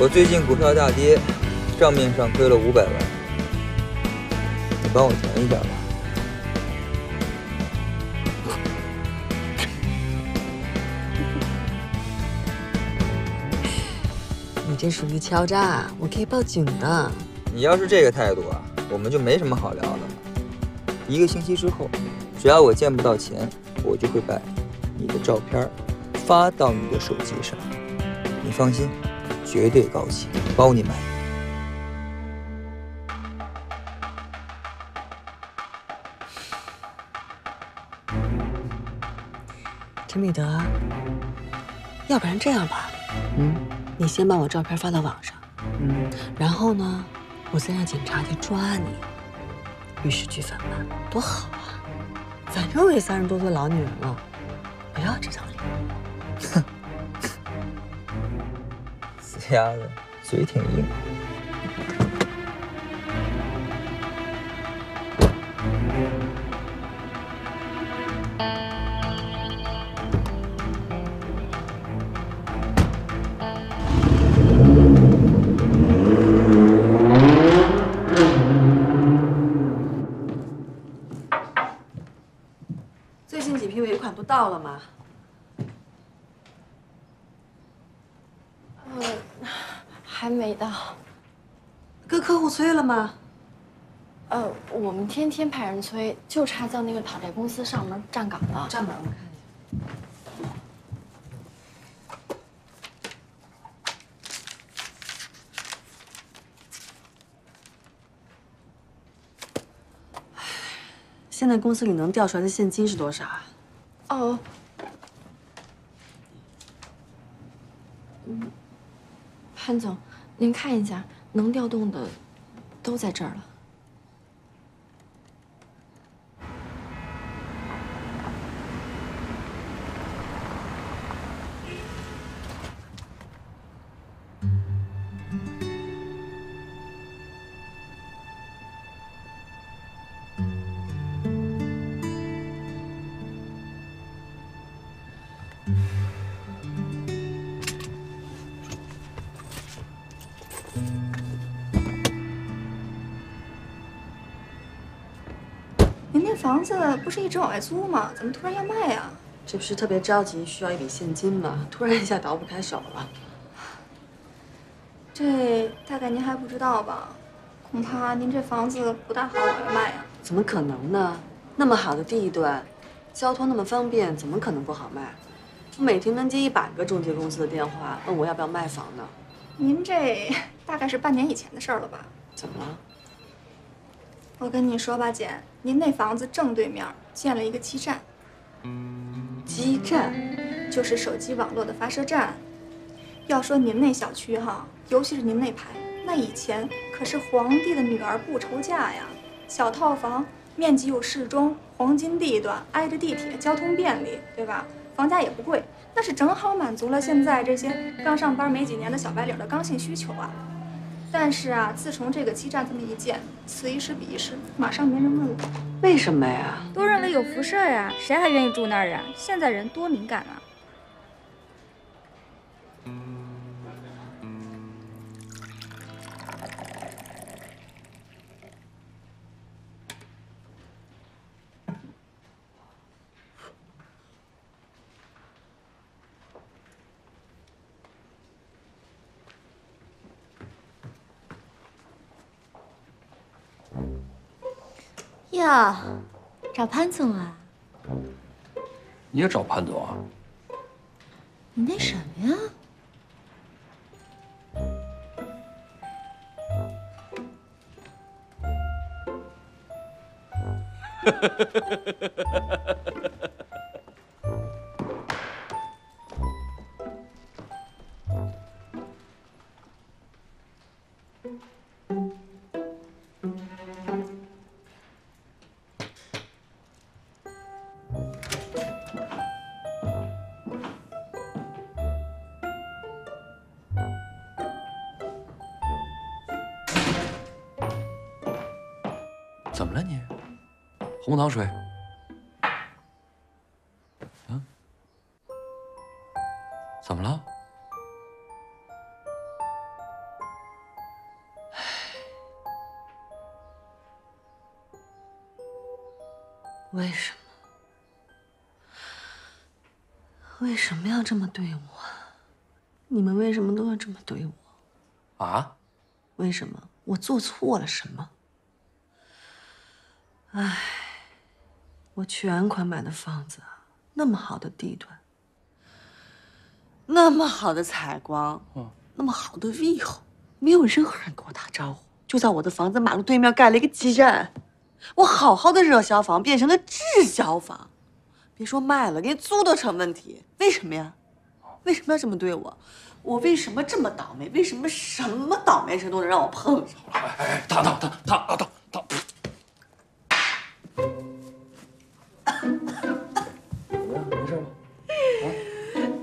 我最近股票大跌，账面上亏了500万，你帮我填一下吧。你这属于敲诈，我可以报警的。你要是这个态度啊，我们就没什么好聊的了。1个星期之后，只要我见不到钱，我就会把你的照片发到你的手机上。你放心。 绝对高级，包你买。陈彼得，要不然这样吧，你先把我照片发到网上，然后呢，我再让警察去抓你，玉石俱焚吧，多好啊！反正我也30多岁老女人了，不要这张脸。哼。 丫的嘴挺硬。最近几批尾款不到了吗？ 还没到，跟客户催了吗？我们天天派人催，就差叫那个讨债公司上门站岗了。站岗，我看一下。现在公司里能调出来的现金是多少啊？哦，潘总。 您看一下，能调动的都在这儿了。房子不是一直往外租吗？怎么突然要卖呀？这不是特别着急，需要一笔现金吗？突然一下倒不开手了。这大概您还不知道吧？恐怕您这房子不大好往外卖呀。怎么可能呢？那么好的地段，交通那么方便，怎么可能不好卖？我每天能接100个中介公司的电话，问我要不要卖房呢。您这大概是半年以前的事儿了吧？怎么了？ 我跟你说吧，姐，您那房子正对面建了一个基站。基站，就是手机网络的发射站。要说您那小区哈，尤其是您那排，那以前可是皇帝的女儿不愁嫁呀。小套房，面积又适中，黄金地段，挨着地铁，交通便利，对吧？房价也不贵，那是正好满足了现在这些刚上班没几年的小白领的刚性需求啊。 但是啊，自从这个基站这么一建，此一时彼一时，马上没人问了。为什么呀？都认为有辐射呀，谁还愿意住那儿啊？现在人多敏感啊！哟，找潘总啊！你也找潘总啊？你那什么呀？怎么了你？红糖水啊？怎么了？为什么？为什么要这么对我？你们为什么都要这么对我？啊？为什么？我做错了什么？唉，我全款买的房子啊，那么好的地段，那么好的采光，那么好的 view， 没有任何人跟我打招呼。 就在我的房子马路对面盖了一个基站，我好好的热销房变成了滞销房，别说卖了，连租都成问题。为什么呀？为什么要这么对我？我为什么这么倒霉？为什么什么倒霉事都能让我碰上？哎，他！怎么样？没事吧？啊？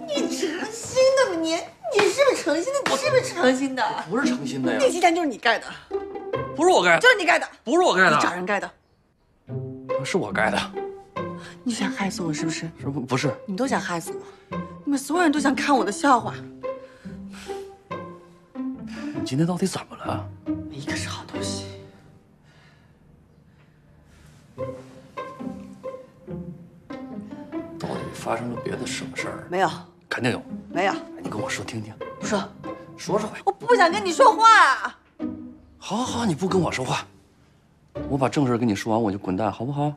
你诚心的吗？你是不是诚心的？不是诚心的呀！那基站就是你盖的，不是我盖的，就是你盖的，不是我盖的，你找人盖的，是我盖的。你想害死我是不是？不是，你们都想害死我，你们所有人都想看我的笑话。你今天到底怎么了？没一个是好东西。到底发生了别的什么事儿？没有，肯定有。没有，你跟我说听听。不说。 说呗，我不想跟你说话。好，你不跟我说话，我把正事跟你说完，我就滚蛋，好不好？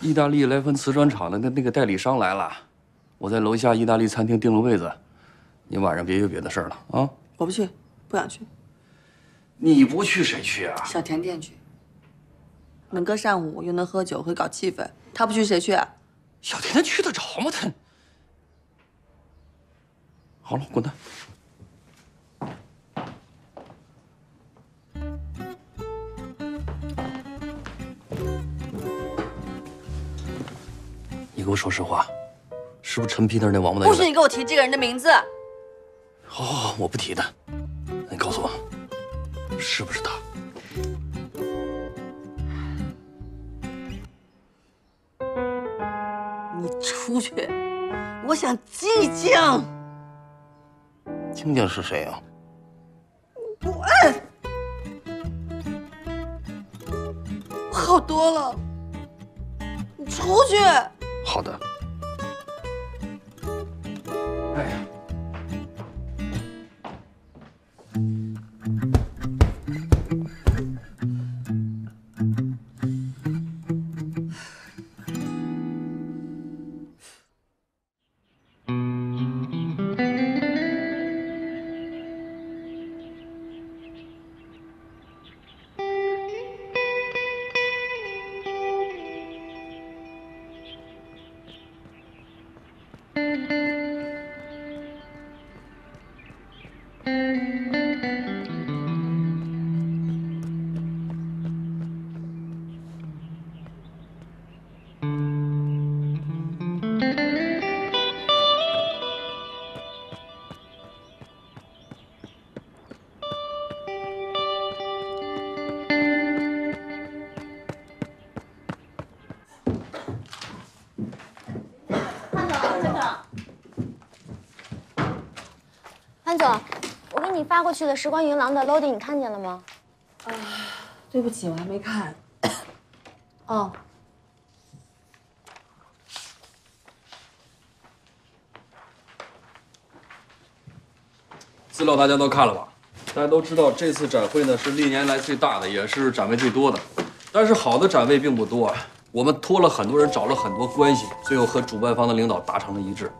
意大利莱芬瓷砖厂的那个代理商来了，我在楼下意大利餐厅订了位子，你晚上别约别的事儿了啊！我不去，不想去。你不去谁去啊？小甜甜去，能歌善舞又能喝酒，会搞气氛。他不去谁去啊？小甜甜去得着吗？他。好了，滚蛋。 你给我说实话，是不是陈皮特那王八蛋？不许你给我提这个人的名字。好，我不提的。你告诉我，是不是他？你出去，我想静静。静静是谁呀？滚！好多了，你出去。 好的。哎呀，发过去的《时光云廊》的 loading 你看见了吗？啊，对不起，我还没看。哦，资料大家都看了吧？大家都知道这次展会呢是历年来最大的，也是展位最多的。但是好的展位并不多啊，我们托了很多人，找了很多关系，最后和主办方的领导达成了一致，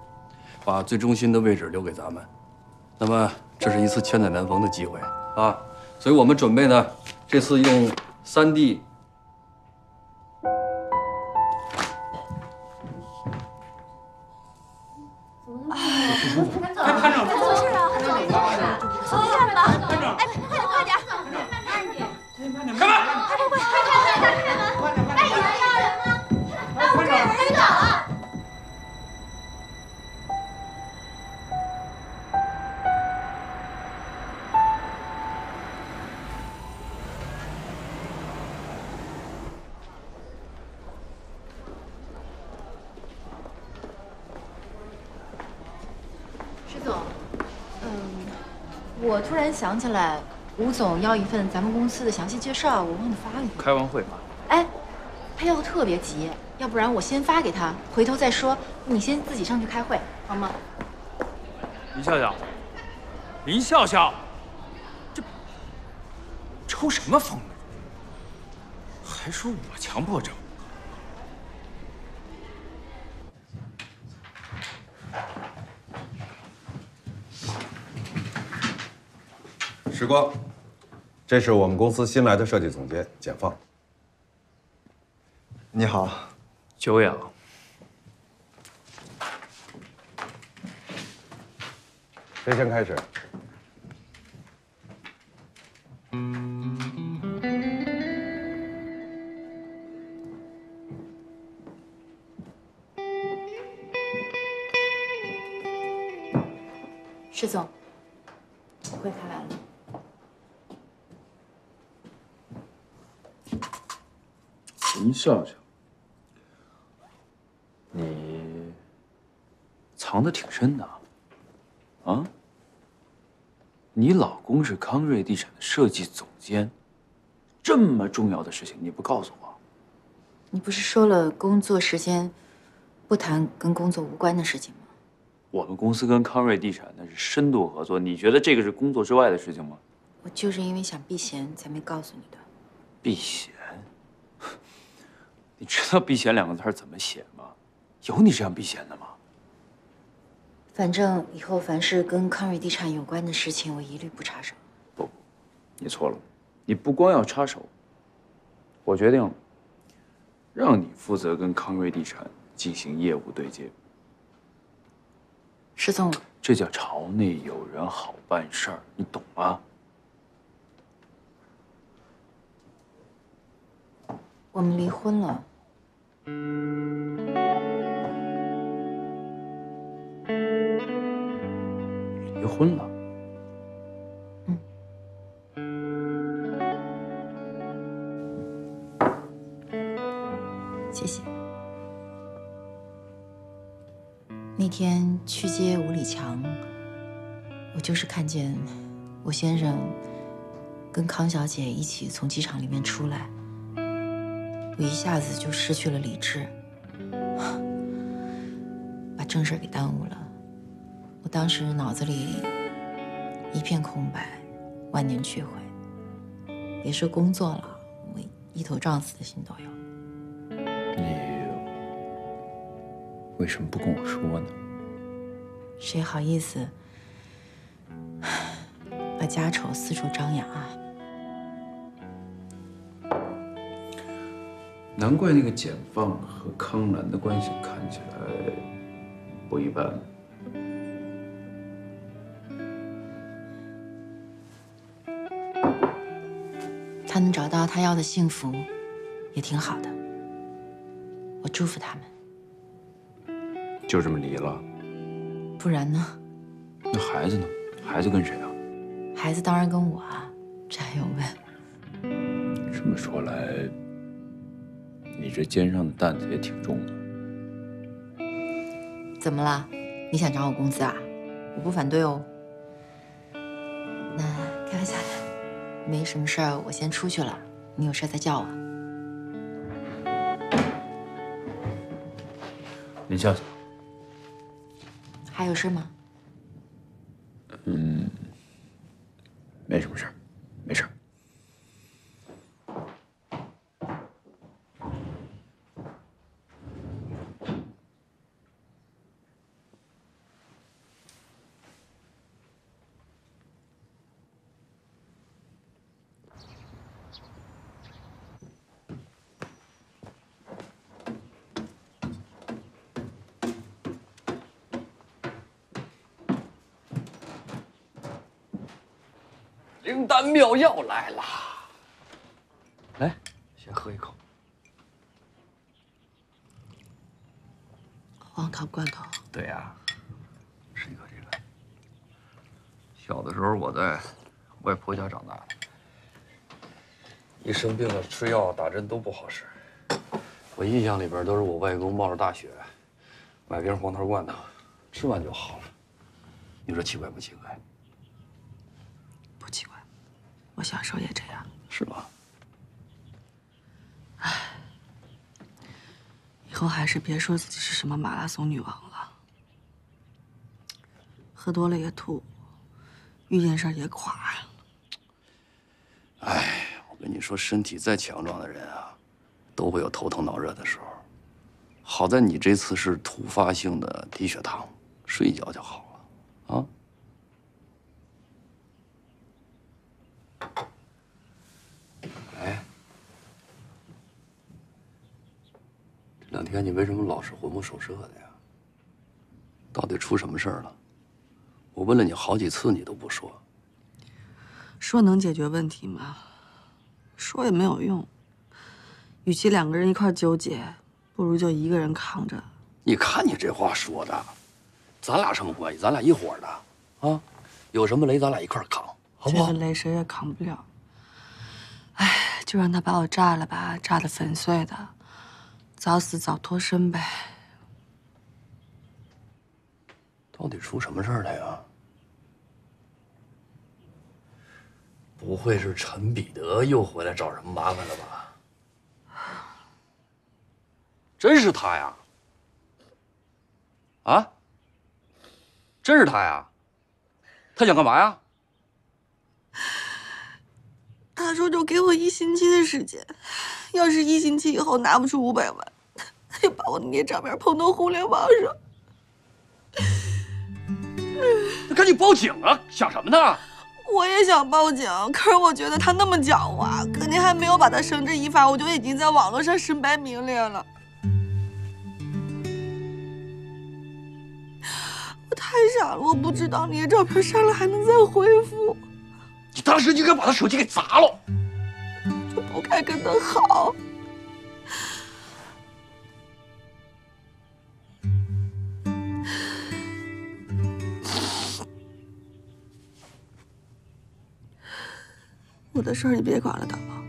把最中心的位置留给咱们。 那么这是一次千载难逢的机会啊，所以我们准备呢，这次用3D 哎，潘总，出事了，潘总，出事了，潘总，哎，快点，慢点，慢点，开门，快点，哎，你们家人吗？那我这有人搞啊！ 我突然想起来，吴总要一份咱们公司的详细介绍，我忘了发给你。开完会吧。哎，佩欧特别急，要不然我先发给他，回头再说。你先自己上去开会，好吗？林笑笑，林笑笑，这抽什么风呢？还说我强迫症。 时光，这是我们公司新来的设计总监简放。你好，久仰。谁先开始？石总，会开完了。 林笑笑，你藏得挺深的啊！啊，你老公是康瑞地产的设计总监，这么重要的事情你不告诉我？你不是说了工作时间不谈跟工作无关的事情吗？我们公司跟康瑞地产那是深度合作，你觉得这个是工作之外的事情吗？我就是因为想避嫌才没告诉你的。避嫌。 你知道"避嫌"两个字怎么写吗？有你这样避嫌的吗？反正以后凡是跟康瑞地产有关的事情，我一律不插手。不，你错了，你不光要插手，我决定了，让你负责跟康瑞地产进行业务对接。石总，这叫朝内有人，好办事儿，你懂吗？ 我们离婚了。离婚了？嗯。谢谢。那天去接吴礼强，我就是看见我先生跟康小姐一起从机场里面出来。 我一下子就失去了理智，把正事给耽误了。我当时脑子里一片空白，万念俱灰。别说工作了，我一头撞死的心都有。你为什么不跟我说呢？谁好意思把家丑四处张扬啊？ 难怪那个简放和康兰的关系看起来不一般。他能找到他要的幸福，也挺好的。我祝福他们。就这么离了？不然呢？那孩子呢？孩子跟谁啊？孩子当然跟我啊，这还用问？这么说来。 你这肩上的担子也挺重的。怎么了？你想涨我工资啊？我不反对哦。那开玩笑的，没什么事儿，我先出去了。你有事再叫我。林笑笑，还有事吗？嗯，没什么事儿，没事儿。 灵丹妙药来了，来，先喝一口。黄桃罐头。对呀，吃一个这个。小的时候我在外婆家长大的，一生病了吃药打针都不好使。我印象里边都是我外公冒着大雪，买瓶黄桃罐头，吃完就好了。你说奇怪不奇怪？ 奇怪，我小时候也这样。是吧？唉，以后还是别说自己是什么马拉松女王了，喝多了也吐，遇见事儿也垮。哎，我跟你说，身体再强壮的人啊，都会有头疼脑热的时候。好在你这次是突发性的低血糖，睡一觉就好了，啊。 两天你为什么老是魂不守舍的呀？到底出什么事儿了？我问了你好几次，你都不说。说能解决问题吗？说也没有用。与其两个人一块纠结，不如就一个人扛着。你看你这话说的，咱俩什么关系？咱俩一伙的啊！有什么雷咱俩一块扛，好不好？这个雷谁也扛不了。哎，就让他把我炸了吧，炸得粉碎的。 早死早脱身呗。到底出什么事儿了呀？不会是陈彼得又回来找什么麻烦了吧？真是他呀！啊？真是他呀？他想干嘛呀？他说：“就给我1星期的时间。” 要是1星期以后拿不出500万，他就把我的那照片碰到互联网上。那赶紧报警啊！想什么呢？我也想报警，可是我觉得他那么狡猾，肯定还没有把他绳之以法，我就已经在网络上身败名裂了。我太傻了，我不知道你的照片删了还能再恢复。你当时应该把他手机给砸了。 就不该跟他好。我的事儿你别管了，大王，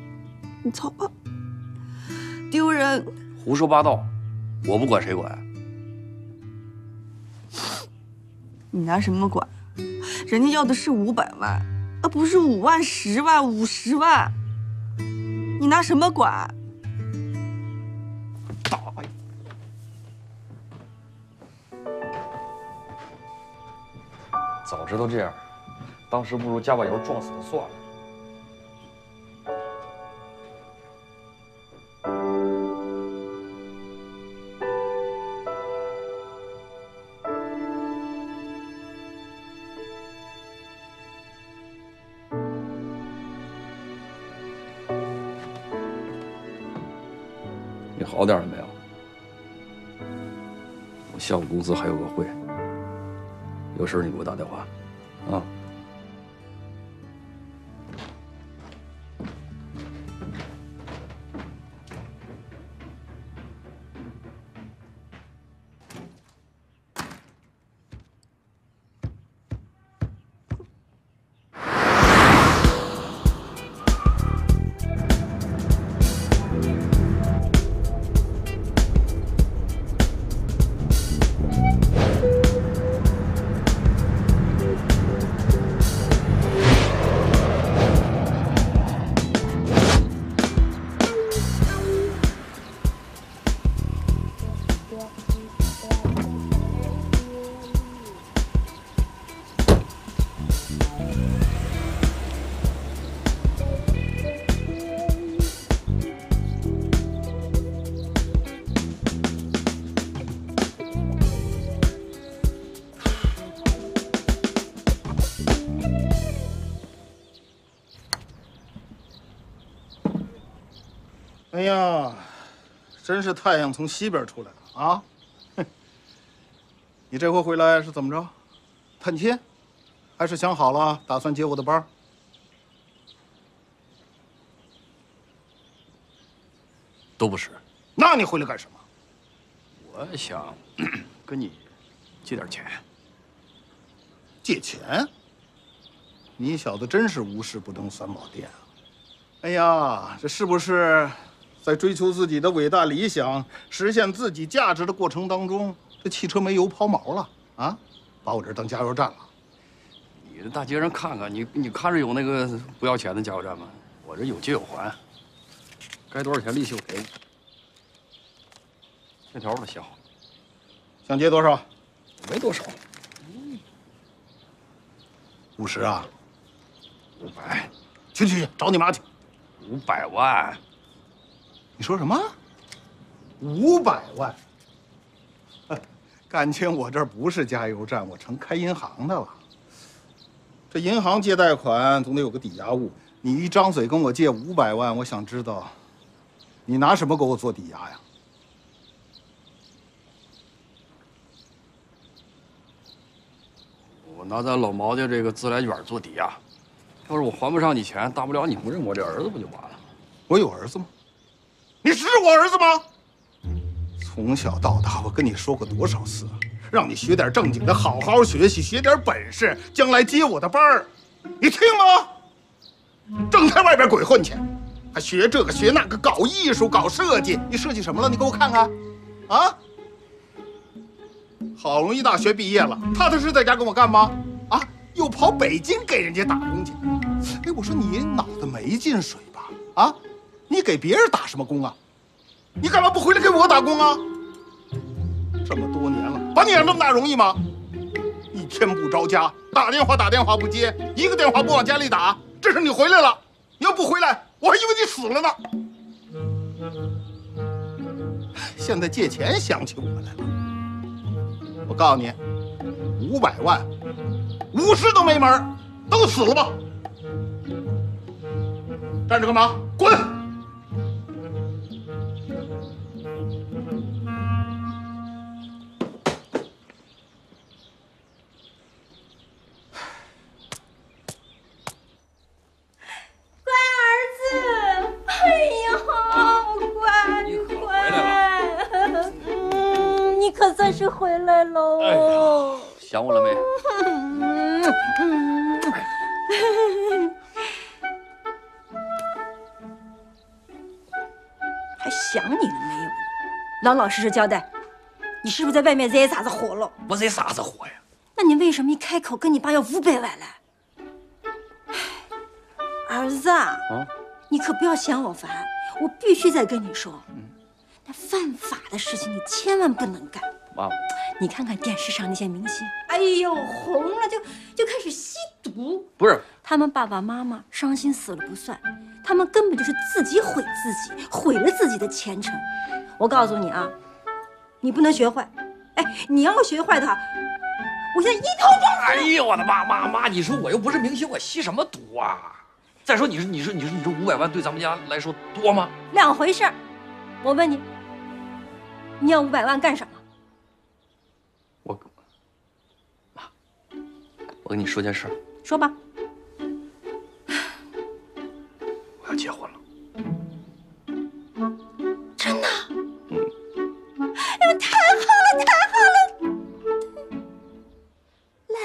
你走吧，丢人。胡说八道，我不管谁管？你拿什么管？人家要的是500万，而不是5万、10万、50万。 你拿什么管？打！早知道这样，当时不如加把油撞死他算了。 好点了没有？我下午公司还有个会，有事你给我打电话，啊。哎呀，真是太阳从西边出来了啊！你这回回来是怎么着？探亲，还是想好了打算接我的班？都不是。那你回来干什么？我想跟你借点钱。借钱？你小子真是无事不登三宝殿啊！哎呀，这是不是？ 在追求自己的伟大理想、实现自己价值的过程当中，这汽车没油抛锚了啊！把我这当加油站了。你这大街上看看，你看着有那个不要钱的加油站吗？我这有借有还，该多少钱利息我给你。欠条我都写好了。想结多少？没多少。50啊？500。去，找你妈去。500万。你说什么？500万？感情我这不是加油站，我成开银行的了。这银行借贷款总得有个抵押物，你一张嘴跟我借500万，我想知道，你拿什么给我做抵押呀？ 我拿咱老毛家这个自来卷做抵押，要是我还不上你钱，大不了你不认我这儿子不就完了？我有儿子吗？你是我儿子吗？从小到大，我跟你说过多少次啊，让你学点正经的，好好学习，学点本事，将来接我的班儿，你听吗？整天外边鬼混去，还学这个学那个，搞艺术，搞设计，你设计什么了？你给我看看，啊？ 好容易大学毕业了，踏踏实实在家跟我干吗？啊，又跑北京给人家打工去。哎，我说你脑子没进水吧？啊，你给别人打什么工啊？你干嘛不回来给我打工啊？这么多年了，把你养这么大容易吗？一天不着家，打电话不接，一个电话不往家里打。这是你回来了，你要不回来，我还以为你死了呢。现在借钱想起我来了。 我告诉你，500万，50都没门，都死了吧！站着干嘛？滚！乖儿子，哎呦，乖，你可回来了。你可算是回来了。 哎呀，想我了没？还想你了没有呢？老老实实交代，你是不是在外面惹啥子祸了？我惹啥子祸呀？那你为什么一开口跟你爸要500万嘞？儿子啊，你可不要嫌我烦，我必须再跟你说，那犯法的事情你千万不能干。 妈，你看看电视上那些明星，哎呦，红了就开始吸毒。不是，他们爸爸妈妈伤心死了不算，他们根本就是自己毁自己，毁了自己的前程。我告诉你啊，你不能学坏。哎，你要学坏的话，我现在一头撞死你！哎呦，我的妈！你说我又不是明星，我吸什么毒啊？再说你说500万对咱们家来说多吗？两回事儿。我问你，你要500万干什么？ 我跟你说件事，说吧。我要结婚了，真的？哎呦，太好了，太好了！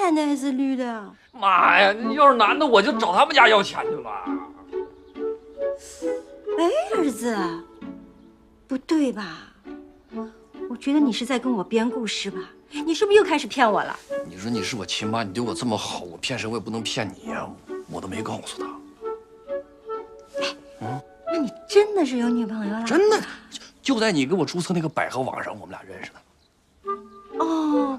蓝的还是绿的？妈呀，你要是男的，我就找他们家要钱去了。哎，儿子，不对吧？我觉得你是在跟我编故事吧？ 你是不是又开始骗我了？你说你是我亲妈，你对我这么好，我骗谁我也不能骗你呀，我都没告诉她。哎，那你真的是有女朋友了？真的，就在你给我注册那个百合网上，我们俩认识的。哦，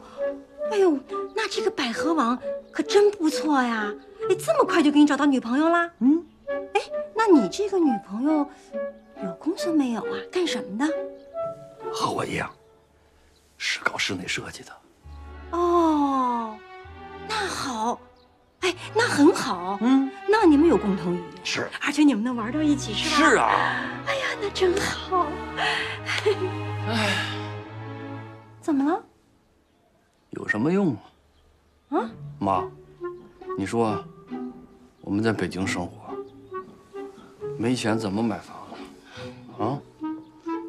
哎呦，那这个百合网可真不错呀！哎，这么快就给你找到女朋友啦？嗯，哎，那你这个女朋友有工作没有啊？干什么的？和我一样。 是搞室内设计的，哦，那好，哎，那很好，嗯，那你们有共同语言，是，而且你们能玩到一起，是吧？是啊，哎呀，那真好，哎，怎么了？有什么用啊？啊，妈，你说，我们在北京生活，没钱怎么买房子？啊？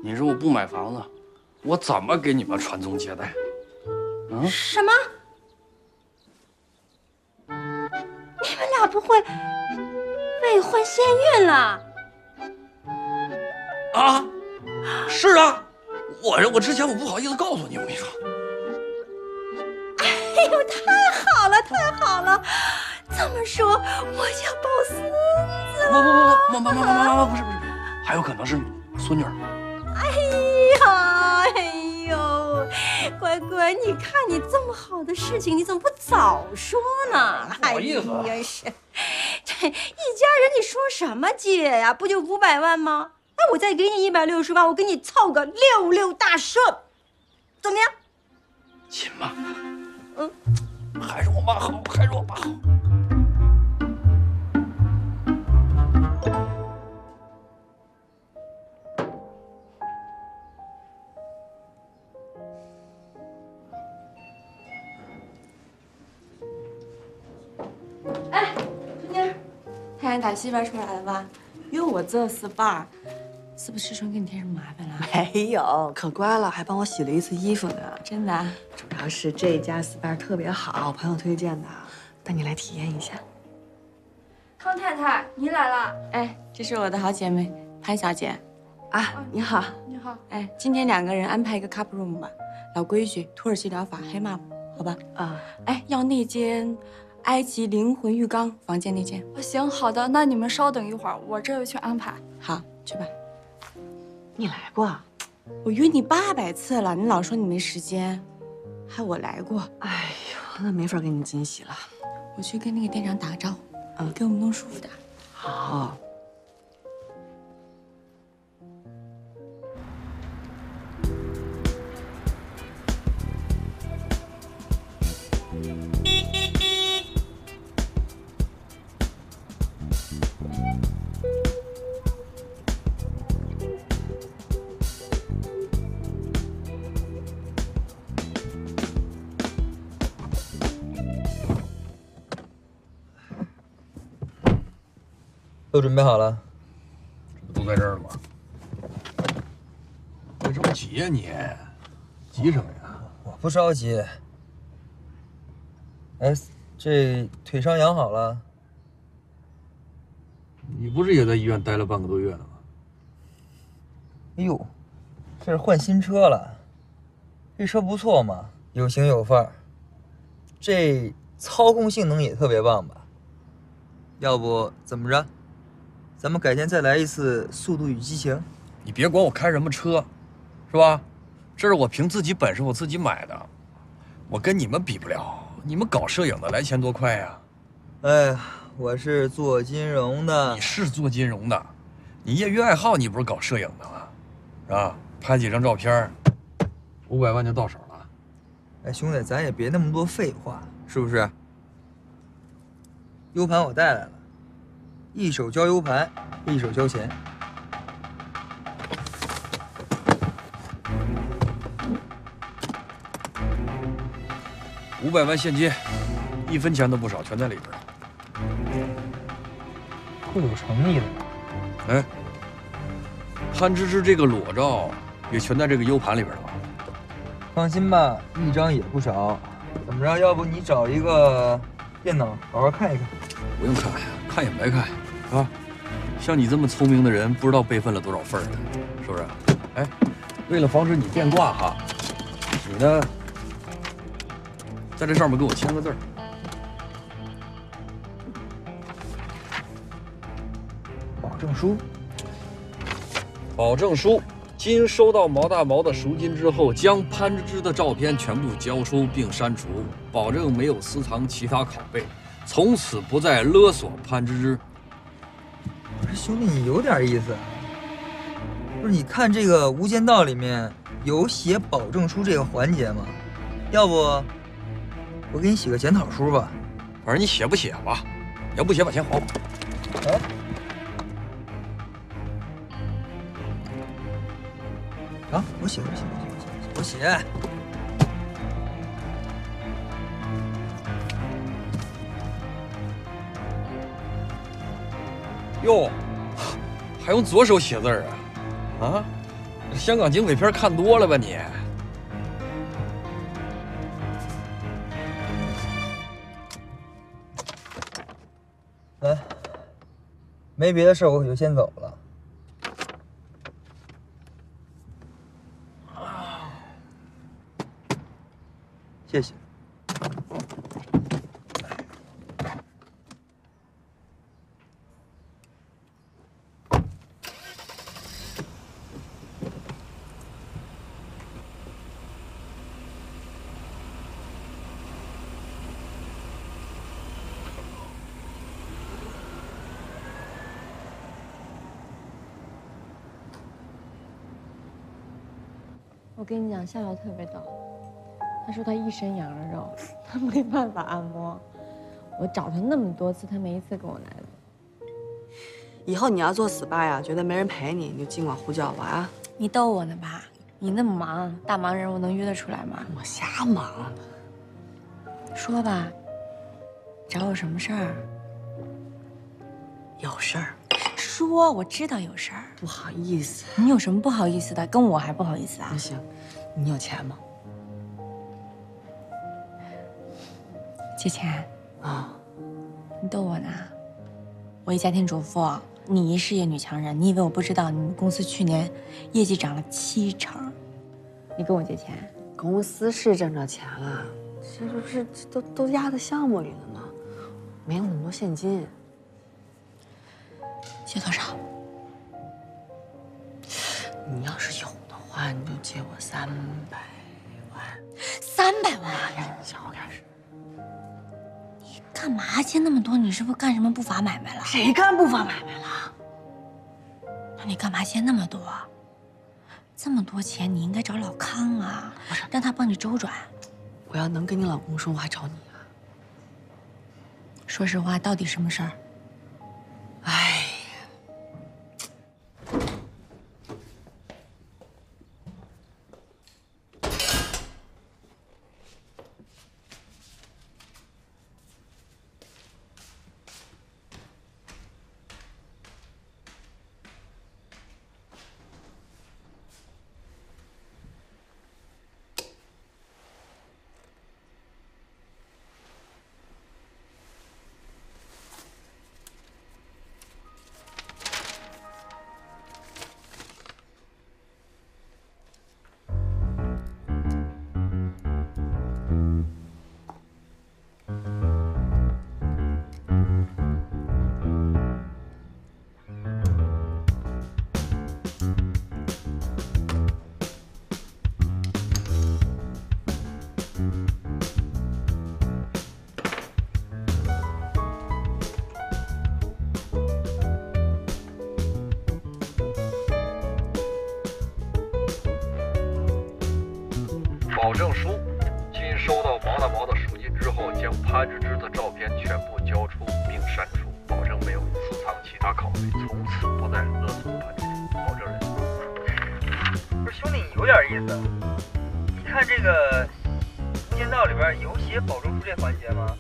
你说我不买房子？ 我怎么给你们传宗接代？嗯，什么？你们俩不会未婚先孕了？啊，是啊，我之前我不好意思告诉你，我跟你说。哎呦，太好了，太好了！这么说我要抱孙子了？不，不是，还有可能是孙女。 哎呀！乖乖，你看你这么好的事情，你怎么不早说呢？不好意思、啊，也是，这一家人你说什么借呀、啊？不就500万吗？那我再给你160万，我给你凑个66大顺，怎么样？亲妈，嗯，还是我妈好，还是我爸好。 看打戏班出来了吧？哟，我这是爸，是不是师兄给你添什么麻烦了？没有，可乖了，还帮我洗了一次衣服呢。真的、啊？主要是这家 SPA 特别好，朋友推荐的，带你来体验一下。康太太，您来了。哎，这是我的好姐妹潘小姐。啊，你好，你好。哎，今天2个人安排一个 cup room 吧，老规矩，土耳其疗法黑 map， 好吧？啊，哎，要那间。 埃及灵魂浴缸房间那间，行，好的，那你们稍等一会儿，我这就去安排。好，去吧。你来过？我约你800次了，你老说你没时间，害我来过。哎呦，那没法给你惊喜了。我去跟那个店长打个招呼，嗯，给我们弄舒服点。好。都准备好了，都在这儿了吗？你这么急呀、啊、你？急什么呀？我不着急。哎，这腿伤养好了？你不是也在医院待了半个多月了吗？哎呦，这是换新车了，这车不错嘛，有型有范儿，这操控性能也特别棒吧？要不怎么着？ 咱们改天再来一次《速度与激情》。你别管我开什么车，是吧？这是我凭自己本事我自己买的，我跟你们比不了。你们搞摄影的来钱多快呀！哎呀，我是做金融的。你是做金融的，你业余爱好你不是搞摄影的吗？是吧？拍几张照片，500万就到手了。哎，兄弟，咱也别那么多废话，是不是 ？U 盘我带来了。 一手交 U 盘，一手交钱。500万现金，1分钱都不少，全在里边了。颇有诚意的。哎，潘芝芝这个裸照也全在这个 U 盘里边了吧？放心吧，一张也不少。怎么着？要不你找一个电脑好好看一看？不用看，看也白看。 啊，像你这么聪明的人，不知道备份了多少份儿呢，是不是？哎，为了防止你变卦哈，你呢，在这上面给我签个字儿。保证书。保证书，今收到毛大毛的赎金之后，将潘芝芝的照片全部交收并删除，保证没有私藏其他拷贝，从此不再勒索潘芝芝。 不是兄弟，你有点意思。不是，你看这个《无间道》里面有写保证书这个环节吗？要不我给你写个检讨书吧。反正你写不写吧，你要不写把钱还我。哎，啊，我写。哟，还用左手写字儿啊？啊，香港警匪片看多了吧你？来，没别的事，我可就先走了。谢谢。我跟你讲，夏瑶特别倒霉，她说她一身羊肉，她没办法按摩。我找她那么多次，她没一次跟我来的。以后你要做 SPA 呀，觉得没人陪你，你就尽管呼叫我啊。你逗我呢吧？你那么忙，大忙人物能约得出来吗？我瞎忙。说吧，找我什么事儿？有事儿。 说，我知道有事儿，不好意思。你有什么不好意思的？跟我还不好意思啊？不行，你有钱吗？借钱啊？你逗我呢？我一家庭主妇，你一事业女强人，你以为我不知道？你们公司去年业绩涨了70%，你跟我借钱？公司是挣着钱了，这不是都压在项目里了吗？没有那么多现金。 借多少？你要是有的话，你就借我300万。300万？你想我干什么？你干嘛借那么多？你是不是干什么不法买卖了？谁干不法买卖了？那你干嘛借那么多？这么多钱，你应该找老康啊，让他帮你周转。我要能跟你老公说，我还找你啊？说实话，到底什么事儿？哎。 保证书，经收到王大毛的赎金之后，将潘芝芝的照片全部交出并删除，保证没有私藏其他考虑，从此不再勒索潘芝芝。保证人。不是兄弟，你有点意思。你看这个剑道里边有写保证书这环节吗？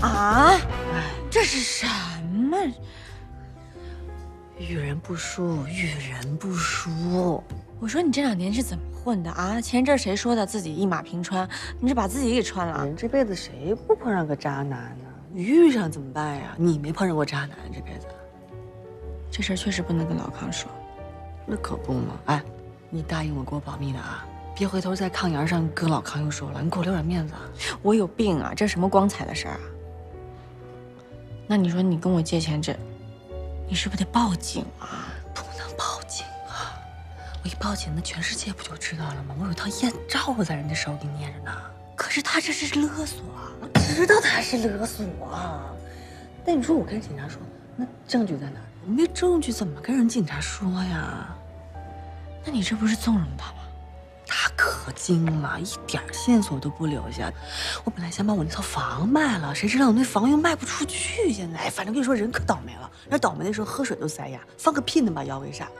啊，这是什么？遇人不淑，遇人不淑。 我说你这2年是怎么混的啊？前阵谁说的自己一马平川，你是把自己给穿了？人这辈子谁不碰上个渣男呢？你遇上怎么办呀？你没碰上过渣男这辈子？这事儿确实不能跟老康说。那可不嘛！哎，你答应我给我保密的啊，别回头在炕沿上跟老康又说了，你给我留点面子啊！我有病啊！这什么光彩的事儿啊？那你说你跟我借钱这，你是不是得报警啊？ 我一报警，那全世界不就知道了吗？我有一套艳照在人家手里捏着呢。可是他这是勒索啊！我知道他是勒索啊。那你说我跟警察说，那证据在哪儿？我没证据怎么跟人警察说呀？那你这不是纵容他吗？他可精了，一点线索都不留下。我本来想把我那套房卖了，谁知道我那房又卖不出去。现在，反正跟你说，人可倒霉了。那倒霉的时候喝水都塞牙，放个屁能把腰给闪了。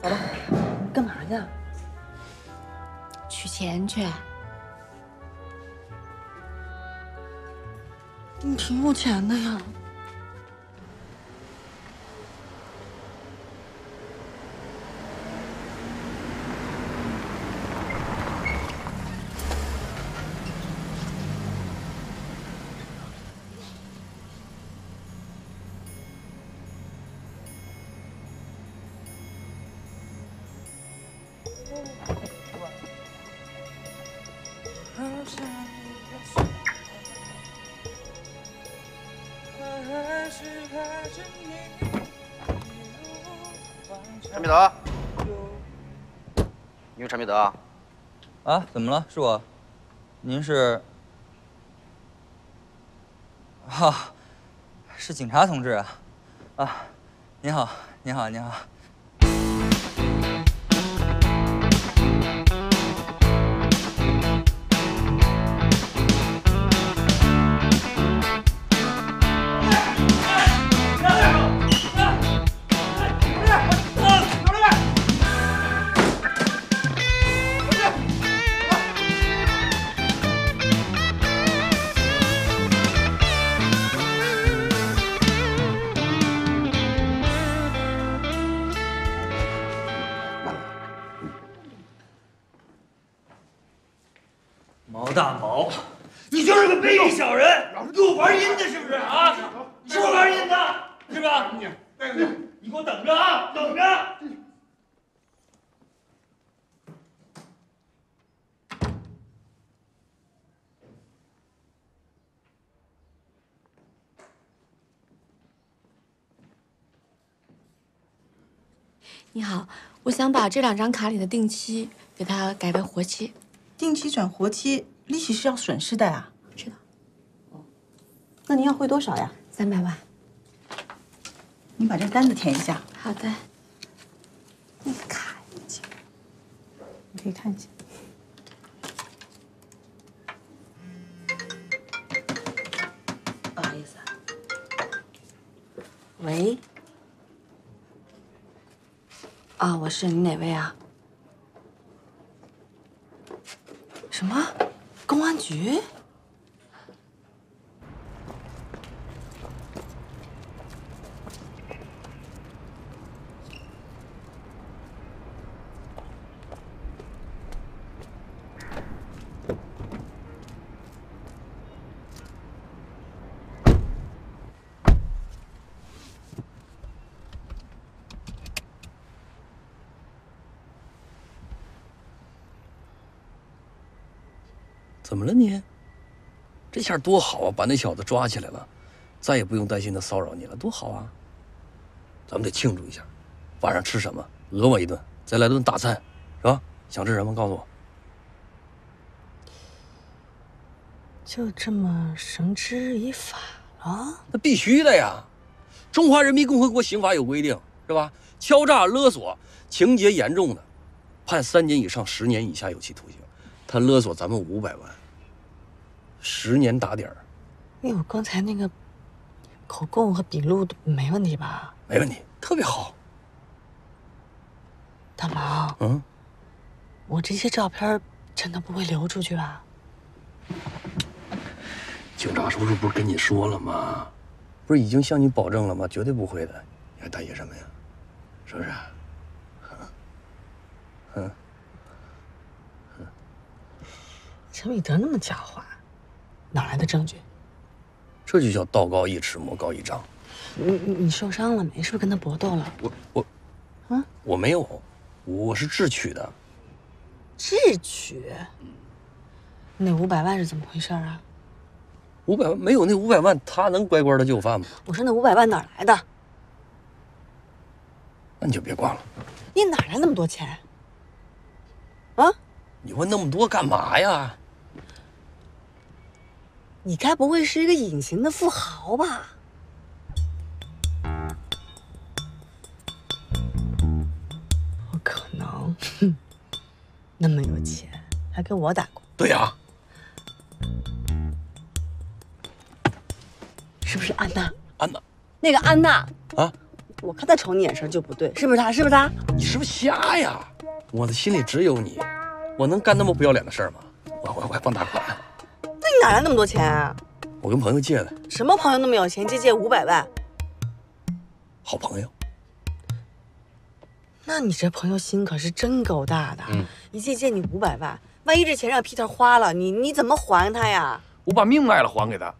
走吧，干嘛去？取钱去。你挺有钱的呀。陈彼得，你是陈彼得啊？啊，怎么了？是我。您是？啊，是警察同志啊！啊，您好，您好，您好。毛大毛，你就是个卑鄙小人，又玩阴的是不是啊？你是不是玩阴的？是吧？你给我等着啊，等着！你好，我想把这两张卡里的定期给它改为活期。 定期转活期，利息是要损失的呀、啊。是的。哦，那您要汇多少呀？300万。你把这单子填一下。好的。那个卡一下，你可以看一下。不好意思、啊。喂。啊，我是你哪位啊？ 什么？公安局？怎么了你？这下多好啊！把那小子抓起来了，再也不用担心他骚扰你了，多好啊！咱们得庆祝一下，晚上吃什么？讹我一顿，再来顿大餐，是吧？想吃什么？告诉我。就这么绳之以法了？那必须的呀！中华人民共和国刑法有规定，是吧？敲诈勒索情节严重的，判3年以上10年以下有期徒刑。 他勒索咱们500万，10年打底儿。那我刚才那个口供和笔录都没问题吧？没问题，特别好。大毛，嗯，我这些照片真的不会流出去吧？警察叔叔不是跟你说了吗？不是已经向你保证了吗？绝对不会的，你还担心什么呀？是不是？嗯。 陈米德那么狡猾，哪来的证据？这就叫道高一尺，魔高一丈。你受伤了没？是不是跟他搏斗了？我啊，我没有，我是智取的。智取？那500万是怎么回事啊？500万没有那500万，他能乖乖的就范吗？我说那500万哪来的？那你就别挂了。你哪来那么多钱？啊？你问那么多干嘛呀？ 你该不会是一个隐形的富豪吧？不可能，那么有钱，还跟我打过？对呀、啊，是不是安娜？安娜，那个安娜啊，我看她瞅你眼神就不对，是不是她？是不是她？你是不是瞎呀？我的心里只有你，我能干那么不要脸的事儿吗？我还放大款。 你哪来那么多钱啊？我跟朋友借的。什么朋友那么有钱，借500万？好朋友。那你这朋友心可是真够大的，一借你500万，万一这钱让Peter花了，你怎么还他呀？我把命卖了还给他。